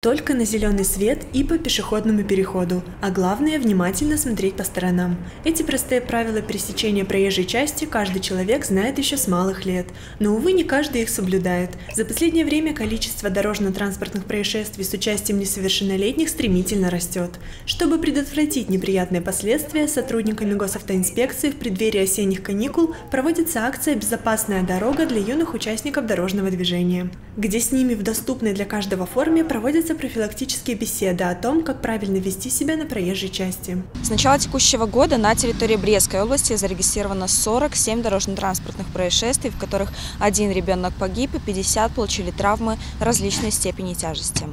Только на зеленый свет и по пешеходному переходу, а главное – внимательно смотреть по сторонам. Эти простые правила пересечения проезжей части каждый человек знает еще с малых лет, но, увы, не каждый их соблюдает. За последнее время количество дорожно-транспортных происшествий с участием несовершеннолетних стремительно растет. Чтобы предотвратить неприятные последствия, сотрудниками Госавтоинспекции в преддверии осенних каникул проводится акция «Безопасная дорога» для юных участников дорожного движения, где с ними в доступной для каждого форме проводятся профилактические беседы о том, как правильно вести себя на проезжей части. С начала текущего года на территории Брестской области зарегистрировано 47 дорожно-транспортных происшествий, в которых 1 ребенок погиб и 50 получили травмы различной степени тяжести.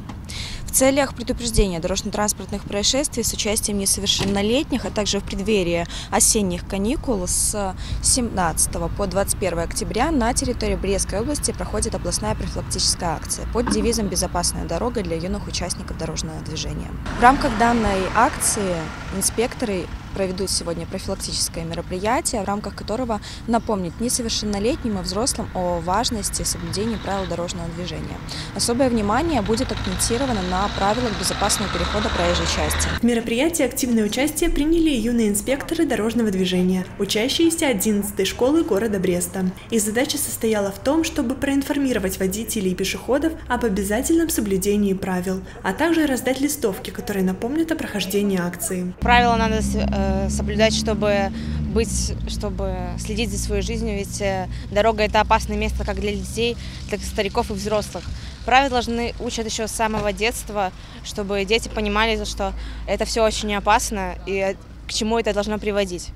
В целях предупреждения дорожно-транспортных происшествий с участием несовершеннолетних, а также в преддверии осенних каникул с 17 по 21 октября на территории Брестской области проходит областная профилактическая акция под девизом «Безопасная дорога для юных участников дорожного движения». В рамках данной акции инспекторы проведут сегодня профилактическое мероприятие, в рамках которого напомнят несовершеннолетним и взрослым о важности соблюдения правил дорожного движения. Особое внимание будет акцентировано на правилах безопасного перехода проезжей части. В мероприятии активное участие приняли юные инспекторы дорожного движения, учащиеся 11-й школы города Бреста. Их задача состояла в том, чтобы проинформировать водителей и пешеходов об обязательном соблюдении правил, а также раздать листовки, которые напомнят о прохождении акции. Правила надо соблюдать, чтобы следить за своей жизнью, ведь дорога – это опасное место как для детей, так и стариков и взрослых. Правила должны учат еще с самого детства, чтобы дети понимали, что это все очень опасно и к чему это должно приводить.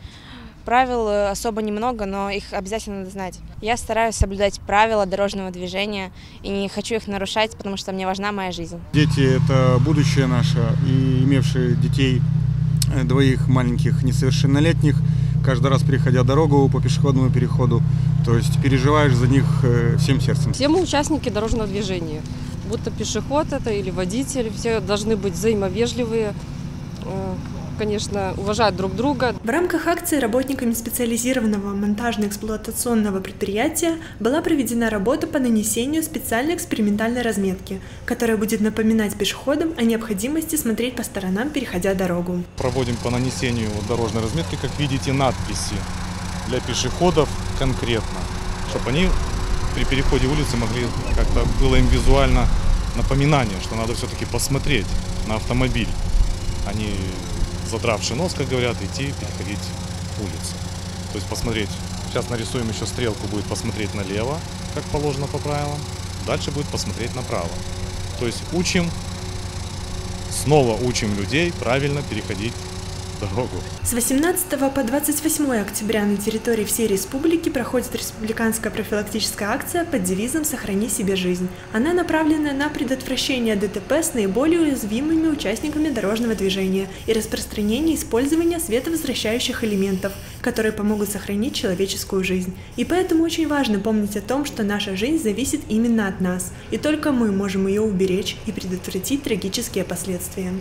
Правил особо немного, но их обязательно надо знать. Я стараюсь соблюдать правила дорожного движения и не хочу их нарушать, потому что мне важна моя жизнь. Дети – это будущее наше, и имевшие детей – двоих маленьких несовершеннолетних, каждый раз переходя дорогу по пешеходному переходу, то есть переживаешь за них всем сердцем. Все мы участники дорожного движения, будто пешеход это или водитель, все должны быть взаимовежливые, конечно, уважают друг друга. В рамках акции работниками специализированного монтажно-эксплуатационного предприятия была проведена работа по нанесению специальной экспериментальной разметки, которая будет напоминать пешеходам о необходимости смотреть по сторонам, переходя дорогу. Проводим по нанесению дорожной разметки, как видите, надписи для пешеходов конкретно, чтобы они при переходе улицы могли как-то было им визуально напоминание, что надо все-таки посмотреть на автомобиль, а не задравший нос, как говорят, идти, переходить улицу. То есть посмотреть, сейчас нарисуем еще стрелку, будет посмотреть налево, как положено по правилам, дальше будет посмотреть направо. То есть снова учим людей правильно переходить дорогу. С 18 по 28 октября на территории всей республики проходит республиканская профилактическая акция под девизом «Сохрани себе жизнь». Она направлена на предотвращение ДТП с наиболее уязвимыми участниками дорожного движения и распространение использования световозвращающих элементов, которые помогут сохранить человеческую жизнь. И поэтому очень важно помнить о том, что наша жизнь зависит именно от нас, и только мы можем ее уберечь и предотвратить трагические последствия.